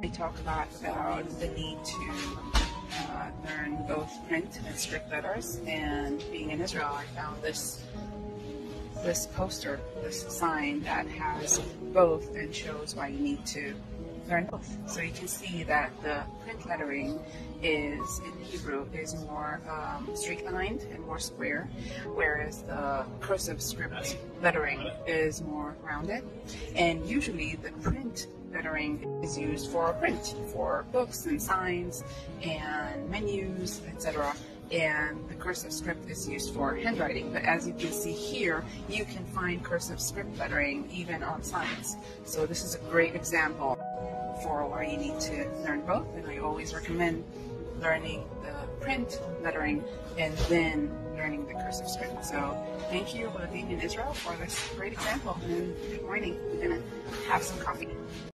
We talk a lot about the need to learn both print and script letters, and being in Israel I found this poster, this sign that has both and shows why you need to learn both. So you can see that the print lettering is, in Hebrew, is more straight lined and more square, whereas the cursive script lettering is more rounded. And usually the print lettering is used for print, for books and signs and menus, etc. And the cursive script is used for handwriting, but as you can see here, you can find cursive script lettering even on signs. So this is a great example for why you need to learn both, and I always recommend learning the print lettering and then learning the cursive script. So thank you, Odin in Israel, for this great example, and good morning. We're gonna have some coffee.